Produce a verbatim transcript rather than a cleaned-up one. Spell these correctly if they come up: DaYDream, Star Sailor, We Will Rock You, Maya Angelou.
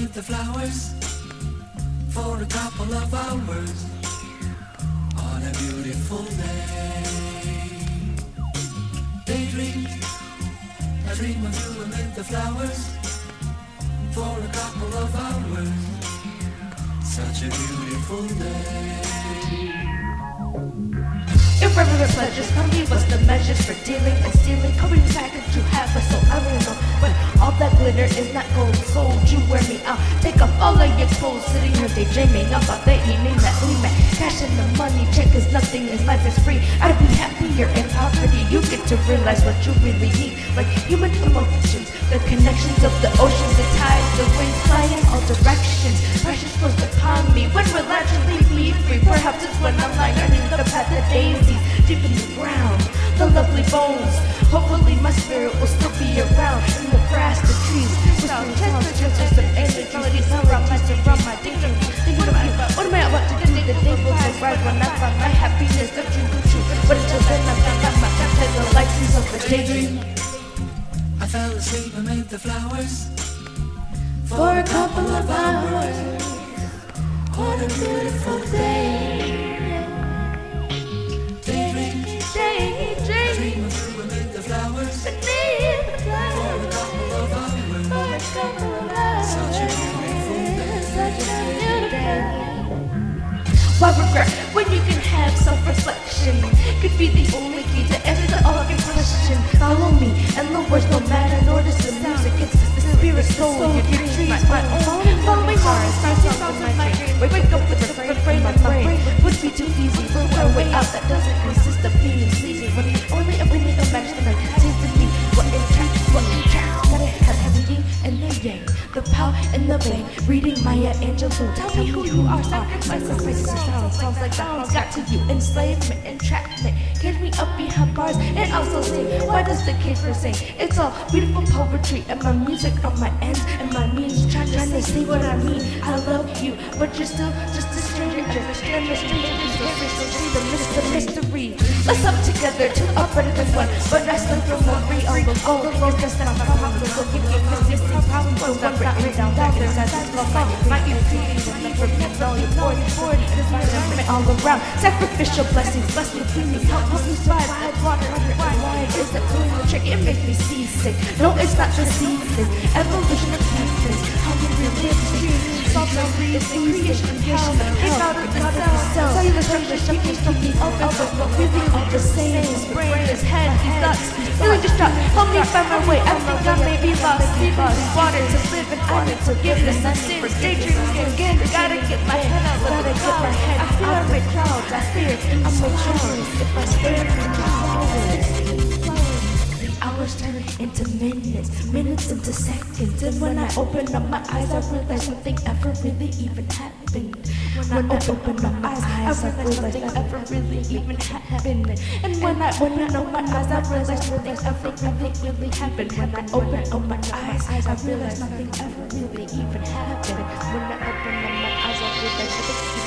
plant the flowers for a couple of hours on a beautiful day. Daydream, I dream of you amid the flowers for a couple of hours. Such a beautiful day. Irreverent pleasures for me was the measures for dealing and stealing. Coming back to have us so I will know. But all that glitter is not gold. Sold, you wear me out. Take up all of your clothes. Sitting here daydreaming about the evening that we met. Cash in the money, check is nothing and life is free. I'd be happier in poverty. You get to realize what you really need. Like human emotions, the connections of the oceans, the tides, the winds flying all directions. Pressure flows upon me. When will I truly be free? Perhaps it's when I'm lying underneath the path of daisies. Deep in the ground, the lovely bones. Hopefully my spirit will still be around. In the grass, the trees, without chance, chances of angry melodies. Around my, around my daydream. What am I, what am I about to do? The day will arrive when I find my happiness. Don't you lose you? But until then, I'm not my captain. The license of the daydream. I fell asleep amid the flowers for a couple of hours. What a beautiful day. Why regret when you can have self-reflection? Could be the only key to answer all your questions. Follow me, and the words don't matter. Notice the music, it's the spirit, soul, your dreams, my own. Following Mars, stars, stars in my dream. Wake up with a frame of my brain. Would be too easy, but one way out that doesn't consist of being sleazy. When the only opinion of match that I taste to me, what intact, what intact, what it has meaning and the yang. The power and the pain, reading Maya Angelou. Tell me who you are, sacrifices, faces, sounds, sounds like the hounds got to you. Enslavement, entrapment, get me up behind bars and also sing. Why does the caper sing? It's all beautiful poetry and my music on my ends and my means. Try, trying to see what I mean. I love you, but you're still just a stranger. Just a stranger, the mystery. Let's up together, two up better than one. But I still feel more free on the go. It's just not my problem, so give me resistance. Problem, I'm not down back in the side of my mind. My ear feelings and the forget value for the forty is my judgment all around. Sacrificial blessings, bless me, please help me survive. I water, why is that doing the trick? It makes me seasick. No, it's not the season. Evolution of pieces. How do we live here? Solve no reason. Creation of hell. Came out of the God of yourself. Tell you the structure, you can still be open. But we think all the same. His brain, his head, his thoughts. Feeling distraught. Help me find my way. I think I may be lost. Water to live. And I need forgiveness, I need for daydreams again. Gotta get my head out of the clouds. I feel I'm in clouds, I fear I'm so close. If I stare at the clouds, the hours turn into minutes, minutes into seconds. And when I open up my eyes, I realize nothing ever really even happened. When I open my eyes, I realize nothing ever really even happened. And when I open up my eyes, I realize nothing ever really really happened. When I open up my eyes, I realize nothing ever really even happened. When I open up my eyes, I realize nothing.